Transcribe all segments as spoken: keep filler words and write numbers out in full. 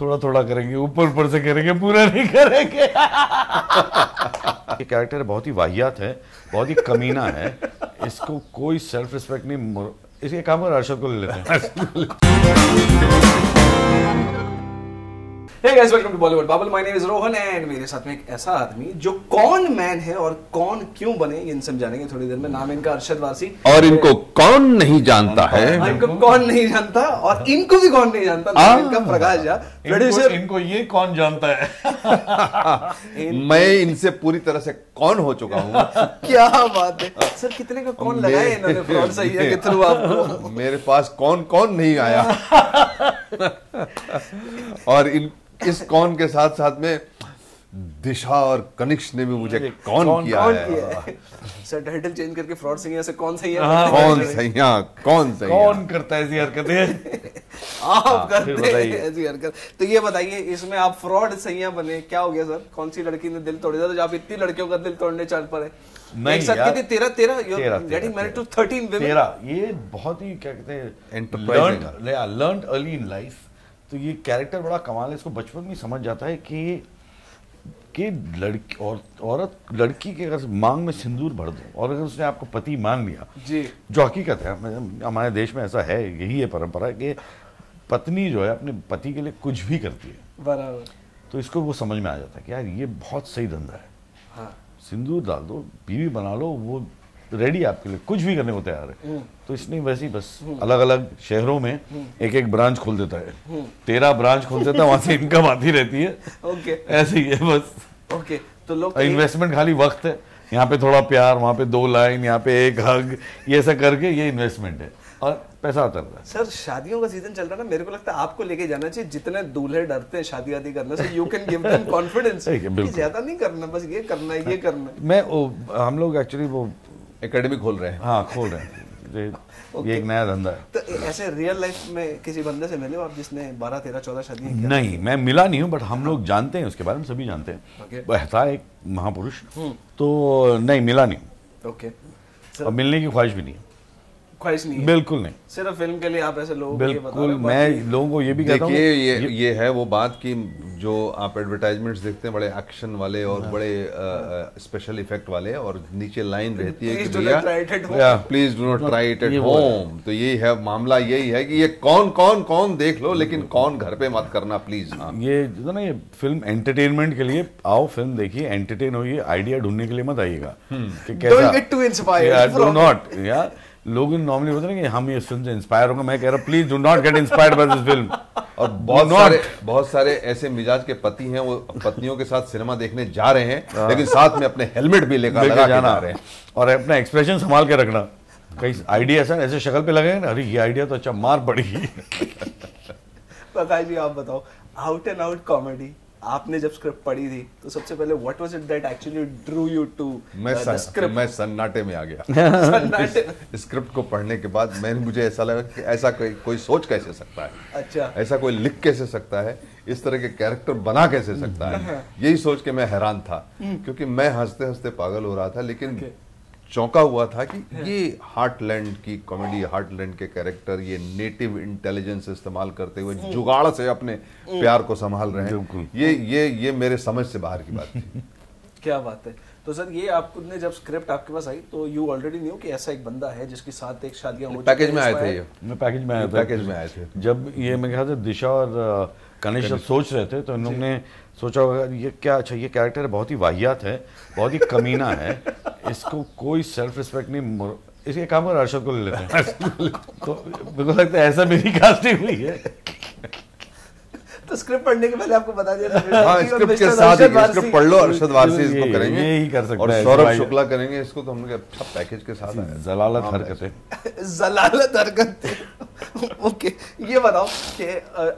थोड़ा थोड़ा करेंगे, ऊपर ऊपर से करेंगे, पूरा नहीं करेंगे। ये कैरेक्टर बहुत ही वाहियात है, बहुत ही कमीना है, इसको कोई सेल्फ रिस्पेक्ट नहीं। इसके काम कर अर्शद को ले लेते हैं। Hey guys, welcome to Bollywood Bubble. My name is Rohan and मेरे साथ में एक ऐसा आदमी जो कौन मैन है और कौन क्यों बने ये सब जानेंगे थोड़ी देर में। नाम इनका अर्शद वारसी और इनको कौन नहीं जानता है, इनको कौन नहीं जानता और इनको भी कौन नहीं जानता। नाम इनका प्रकाश झा, प्रोड्यूसर। इनको ये कौन जानता है, मैं इनसे पूरी तरह से कौन हो चुका हूँ। क्या बात है सर, कितने का कौन लगाया इन्होंने फ्रॉड सैयां के थ्रू आपको? मेरे पास कौन कौन नहीं आया और इन इस कौन के साथ साथ में दिशा और कनिष्क ने भी मुझे कौन, कौन किया कौन है। सर टाइटल चेंज करके फ्रॉड सैयां से कौन सैयां कौन सैयां कौन सैयां कौन करता है ऐसी हरकतें? आप करते हैं ऐसी हरकत। तो ये बताइए, इसमें आप फ्रॉड सैयां बने, क्या हो गया सर? कौन सी लड़की ने दिल तोड़ दिया? तो आप इतनी लड़कियों का दिल तोड़ने चाल पर है एक साथ कितनी? तेरह तेरह getting married to thirteen women. ये बहुत ही क्या कहते हैं, लर्न अर्ली इन लाइफ। तो ये कैरेक्टर बड़ा कमाल है, इसको बचपन में समझ जाता है कि कि लड़की और औरत लड़की के अगर मांग में सिंदूर भर दो और अगर उसने आपको पति मान लिया जी, जो हकीकत है हमारे देश में ऐसा है, यही है परंपरा कि पत्नी जो है अपने पति के लिए कुछ भी करती है बराबर। तो इसको वो समझ में आ जाता है कि यार ये बहुत सही धंधा है। हाँ। सिंदूर डाल दो, बीवी बना लो, वो रेडी आपके लिए, कुछ भी करने को तैयार है। तो इसने वैसे ही बस अलग अलग शहरों में एक एक ब्रांच खोल देता है, तेरह ब्रांच खोल देता है, वहां से इनकम आती रहती है। ओके, ऐसे ही है बस। ओके, तो लोग इन्वेस्टमेंट खाली वक्त है, यहाँ पे थोड़ा प्यार, वहाँ पे दो लाइन, यहाँ पे एक हग, ये ऐसा करके ये इन्वेस्टमेंट है और पैसा आता है। सर शादियों का सीजन चल रहा है ना, मेरे को लगता है आपको लेके जाना चाहिए। जितने दूल्हे डरते हैं शादी आदि करने से, you can give them confidence, ज्यादा नहीं करना, बस ये करना है, ये करना है। मैं हम लोग एक्चुअली वो एकेडमी खोल रहे हैं। हाँ, खोल रहे हैं। okay. ये एक नया धंधा है। तो ऐसे रियल लाइफ में किसी बंदे से मिले हो आप जिसने बारह तेरह चौदह शादियां की? नहीं, मैं मिला नहीं हूँ, बट हम लोग जानते हैं, उसके बारे में सभी जानते हैं। okay. बहता एक महापुरुष। hmm. तो नहीं, मिला नहीं हूँ। okay. और मिलने की ख्वाहिश भी नहीं है। ख्वाहिश नहीं है? बिल्कुल नहीं, सिर्फ फिल्म के लिए आप ऐसे लोगों को ये बता रहे हैं। मैं लोगों को ये भी कहता हूँ, ये ये है वो बात कि जो आप एडवर्टाइजमेंट्स देखते हैं बड़े एक्शन वाले और बड़े स्पेशल इफेक्ट वाले, और नीचे लाइन रहती है कि भैया please do not try it at home. तो यही है मामला, यही है कि ये कौन कौन कौन देख लो, लेकिन कौन घर पे मत करना प्लीज। ये जो ना, ये फिल्म एंटरटेनमेंट के लिए, आओ फिल्म देखिए, एंटरटेन होइए, आइडिया ढूंढने के लिए मत आइएगा। लोग नॉर्मली बोलते हैं कि हम ये फिल्म से इंस्पायर होंगे, मैं कह रहा हूँ please do not get inspired by this film. और बहुत सारे बहुत सारे ऐसे मिजाज के पति हैं, वो पत्नियों के साथ सिनेमा देखने जा रहे हैं लेकिन साथ में अपने हेलमेट भी लेकर लगा के जा रहे हैं, और अपना एक्सप्रेशन संभाल के रखना। कई आइडिया सर ऐसे शक्ल पे लगे ना, अरे ये आइडिया तो अच्छा मार पड़ेगी। प्रकाश जी आप बताओ, आउट एंड आउट कॉमेडी आपने जब स्क्रिप्ट पढ़ी थी तो सबसे पहले what was it that actually drew you to the script? मैं सन्नाटे में आ गया। सन्नाटे स्क्रिप्ट को पढ़ने के बाद मैंने मुझे ऐसा लगा कि ऐसा कोई कोई सोच कैसे सकता है, अच्छा ऐसा कोई लिख कैसे सकता है, इस तरह के कैरेक्टर बना कैसे सकता है, यही सोच के मैं हैरान था, क्योंकि मैं हंसते हंसते पागल हो रहा था। लेकिन okay. चौंका हुआ था कि ये हार्टलैंड की कॉमेडी, हार्टलैंड के कैरेक्टर, ये नेटिव इंटेलिजेंस इस्तेमाल करते हुए जुगाड़ से अपने प्यार को संभाल रहे हैं, ये ये ये मेरे समझ से बाहर की बात थी। क्या बात है। तो सर ये आपने जब स्क्रिप्ट आपके पास आई तो यू ऑलरेडी न्यू कि ऐसा एक बंदा है जिसके साथ एक शादियां हो, पैकेज में आए थे ये? मैं पैकेज में आया था, पैकेज में आए थे जब ये मेरे ख्याल से दिशा और कनिष्क सोच रहे थे, तो इन लोगों ने सोचा होगा ये क्या, अच्छा ये कैरेक्टर बहुत ही वाहियात है, बहुत ही कमीना है, इसको कोई सेल्फ रिस्पेक्ट नहीं। इसके काम कर अर्शद को ले लेते हैं। तो मुझे लगता है ऐसा मेरी कास्टिंग हुई है। तो स्क्रिप्ट पढ़ने के पहले आपको बता दिया। हाँ, स्क्रिप्ट के साथ स्क्रिप्ट पढ़ लो, अर्शद वारसी इसको करेंगे, यही कर सकते हैं, और सौरभ शुक्ला करेंगे इसको। तो हमने कहा पैकेज के साथ जलालत हरकतें, जलालत हरकतें। ओके, ये बताओ कि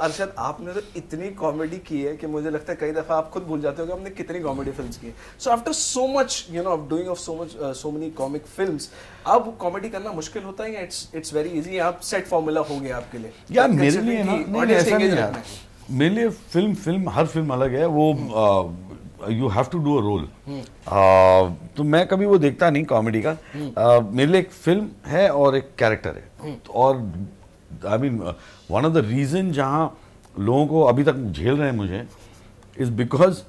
अर्शद आपने तो इतनी कॉमेडी की है कि मुझे लगता है कई दफा आप खुद भूल जाते हो कि हमने कितनी कॉमेडी फिल्म्स की है। So after so much you know of doing of so much so many comic films, अब कॉमेडी करना मुश्किल होता है या इट्स इट्स वेरी इजी, आप सेट फॉर्मूला हो गया आपके लिए? यार मेरे लिए ना, मेरे लिए फिल्म फिल्म हर फिल्म अलग है, वो you have to do a role. तो मैं कभी वो देखता नहीं कॉमेडी का। uh, मेरे लिए एक फिल्म है और एक कैरेक्टर है। और I mean one of the reason जहाँ लोगों को अभी तक झेल रहे हैं मुझे इज बिकॉज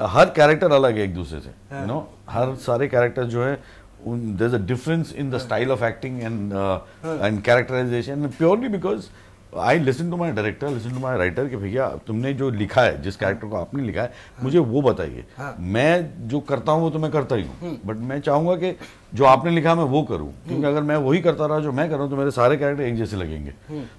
हर कैरेक्टर अलग है एक दूसरे से, यू नो, हर सारे कैरेक्टर जो है there is a difference in the style of acting and and characterisation, purely because I listen to my director, listen to my writer कि भैया तुमने जो लिखा है, जिस कैरेक्टर को आपने लिखा है मुझे वो बताइए, मैं जो करता हूँ वो तो मैं करता ही हूँ, बट मैं चाहूँगा कि जो आपने लिखा मैं वो करूँ, क्योंकि अगर मैं वही करता रहा जो मैं कर रहा हूँ तो मेरे सारे कैरेक्टर एक जैसे लगेंगे,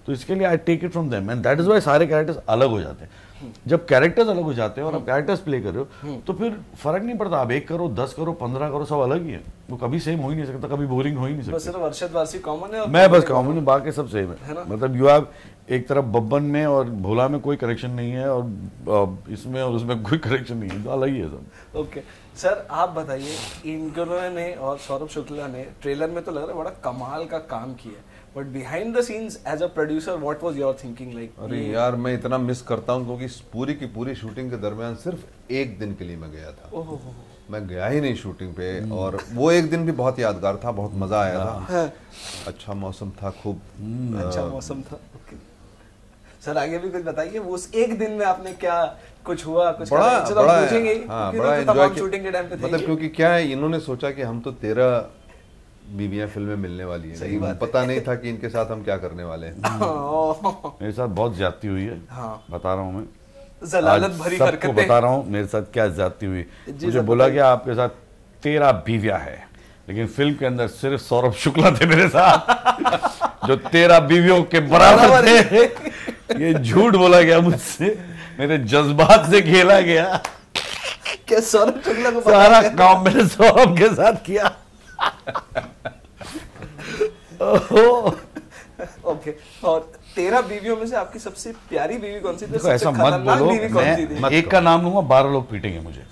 तो इसके लिए I take it from them and that is why सारे कैरेक्टर्स अलग हो जाते हैं। जब कैरेक्टर्स अलग हो जाते हैं और आप कैरेक्टर्स प्ले कर रहे हो तो फिर फर्क नहीं पड़ता, आप एक करो, दस करो, पंद्रह करो, सब अलग ही है, वो कभी सेम हो ही नहीं सकता, कभी बोरिंग हो ही नहीं सकता। अर्शद वारसी कॉमन है, मैं बस कॉमन हूँ, बाकी सब सेम है। मतलब यू हैव एक तरफ बब्बन में और भोला में कोई करेक्शन नहीं है और इसमें और उसमें कोई करेक्शन नहीं है, तो अलग ही है सब। ओके सर, आप बताइए, इनने और सौरभ शुक्ला ने ट्रेलर में तो लग रहा है बड़ा कमाल का काम किया, but behind the scenes as a producer what was your thinking like? अरे यार, मैं इतना मिस करता हूँ क्योंकि पूरी की पूरी शूटिंग के दरमियान सिर्फ एक दिन के लिए मैं गया था। ओह, मैं गया ही नहीं शूटिंग पे, और वो एक दिन भी बहुत यादगार था, बहुत मजा आया था, अच्छा मौसम था, खूब अच्छा मौसम था। सर आगे भी कुछ बताइए, वो उस एक दिन में आपने क्या कुछ हुआ कुछ बड़ा, बड़ा, बड़ा पूछेंगे, हाँ, बड़ा एंजॉय शूटिंग के टाइम पे थे, मतलब क्योंकि क्या है, इन्होंने सोचा कि हम तो तेरह बीवियां फिल्म में मिलने वाली है, नहीं, पता है। नहीं था कि इनके साथ हम क्या करने वाले हैं। मेरे साथ बहुत ज्यादती हुई है, बता रहा हूँ मैं, जलालत भरी हरकतें बता रहा हूँ, मेरे साथ क्या ज्यादती हुई। मुझे बोला गया आपके साथ तेरह बीवियां है, लेकिन फिल्म के अंदर सिर्फ सौरभ शुक्ला थे मेरे साथ, जो तेरह बीवियों के बराबर थे। ये झूठ बोला गया मुझसे, मेरे जज्बात से खेला गया। क्या सौरभ शुक्ला को सारा काम मैंने सौरभ के साथ किया। ओके, और तेरह बीवियों में से आपकी सबसे प्यारी बीवी कौन सी थी? ऐसा मत बोलो, मैं एक का नाम लूंगा बारह लोग पीटेंगे मुझे,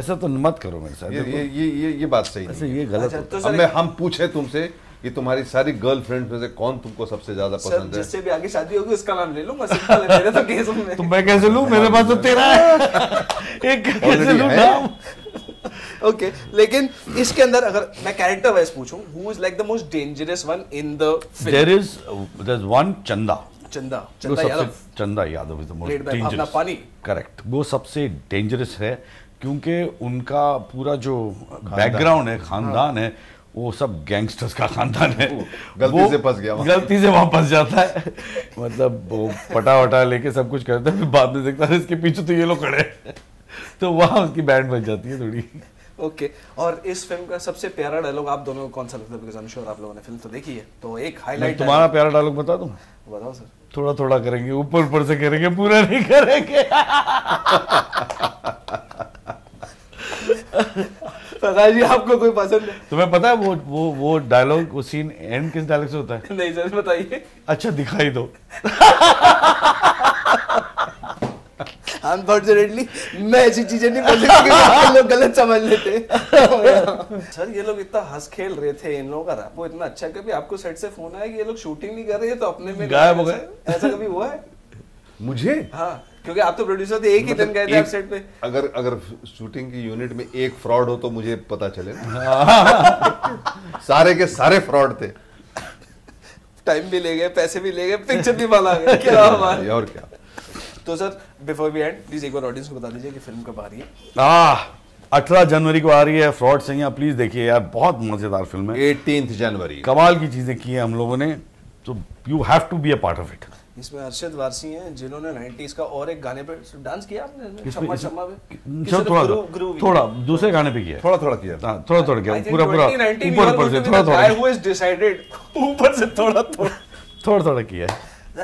ऐसा तो मत करो मेरे साथ। ये ये ये ये, ये बात सही नहीं, ये गलत है। तो हमें हम पूछे तुमसे कि तुम्हारी सारी गर्लफ्रेंड्स में से कौन तुमको सबसे ज्यादा पसंद है? जिससे भी आगे शादी होगी उसका नाम ले लूंगा, मेरे तो केस में तो मैं कैसे लूं, मेरे पास तो तेरा है, एक कैसे लूं नाम। ओके, लेकिन इसके अंदर अगर मैं कैरेक्टर वाइज पूछूं, who is like the most dangerous one in the film? There is there is one Chanda Chanda Chanda Yadav Chanda Yadav is the most dangerous, अपना पानी, करेक्ट, वो सबसे डेंजरस है क्योंकि उनका पूरा जो बैकग्राउंड है, खानदान है, वो सब गैंगस्टर्स का खानदान है। गलती से फंस गया, गलती से वहां फंस जाता है, मतलब वो पटा वटा लेके सब कुछ करता है, फिर बाद में देखता है इसके पीछे तो ये लोग खड़े हैं, तो वहां उसकी बैंड बच जाती है थोड़ी। ओके, और इस फिल्म का सबसे प्यारा डायलॉग आप दोनों को कौन सा लगता है? बिकॉज़ आई एम श्योर आप लोगों ने फिल्म तो देखी है, तो एक हाईलाइट तुम्हारा प्यारा डायलॉग बता दूं? बताओ सर। थोड़ा थोड़ा करेंगे, ऊपर ऊपर से करेंगे, पूरा नहीं करेंगे। पता जी आपको कोई पसंद है? तुम्हें पता है वो वो वो डायलॉग, वो सीन एंड किस डायलॉग से होता है? नहीं सर बताइए। अच्छा दिखाई दो। अनफॉर्चुनेटली मैं ऐसी चीजें नहीं बोल सकती, लोग गलत समझ लेते। सर ये लोग इतना हंस खेल रहे थे, इन लोगों का रैप वो इतना अच्छा, कभी आपको सेट से फोन आया कि ये लोग शूटिंग नहीं कर रहे तो अपने में गायब हो गए, ऐसा कभी हुआ है? मुझे हाँ, क्योंकि आप तो प्रोड्यूसर थे, एक ही दिन गए थे आप सेट पे। अगर अगर शूटिंग की यूनिट में एक फ्रॉड हो तो मुझे पता चले ना। सारे के सारे फ्रॉड थे, टाइम भी ले गए, पैसे भी ले गए, पिक्चर भी बना गए, क्या हमारे और क्या। तो sir before we end please एक बार ऑडियंस को बता दीजिए कि फिल्म कब आ रही है? अठारह जनवरी को आ रही है फ्रॉड सैयां, प्लीज देखिए यार, बहुत मजेदार फिल्म है। अठारह जनवरी, कमाल की चीजें की है हम लोगों ने, तो you have to be a part of it. इसमें अर्शद वारसी हैं जिन्होंने नाइंटीज़ का और एक गाने पे डांस किया आपने, शम्मा शम्मा पे, थोड़ा थोड़ा दूसरे गाने पे किया, थोड़ा थोड़ा किया, थोड़ा थोड़ा किया, पूरा पूरा ऊपर ऊपर से थोड़ा थोड़ा, आई वाज डिसाइडेड ऊपर से थोड़ा थोड़ा थोड़ा थोड़ा किया।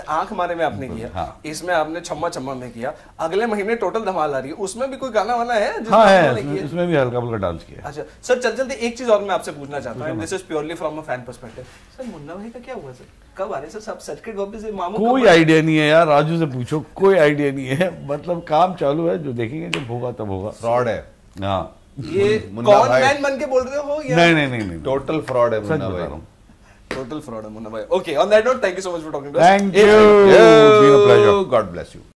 आंख मारे में आपने किया, हाँ। इसमें आपने छम्मा छम्मा में किया, अगले महीने टोटल धमाल आ रही है, उसमें भी कोई गाना वाला है? हाँ है, उसमें भी हल्का हल्का डांस किया। अच्छा सर चल जल्दी एक चीज और मैं आपसे पूछना चाहता हूँ, this is purely from a fan perspective, sir Munna Bhai का क्या हुआ सर, कब आ रहे सर सब सर्किट वापस? मामू कोई आइडिया नहीं है यार, राजू से पूछो, कोई आइडिया नहीं है, मतलब काम चालू है, जो देखेंगे जब होगा तब होगा। फ्रॉड है हाँ, ये कौन मैन बन के बोल रहे हो? नहीं नहीं नहीं, टोटल फ्रॉड है मुन्ना भाई, total fraud, Munnabhai. Okay, on that note, thank you so much for talking to us. Thank you. It's been a pleasure. God bless you.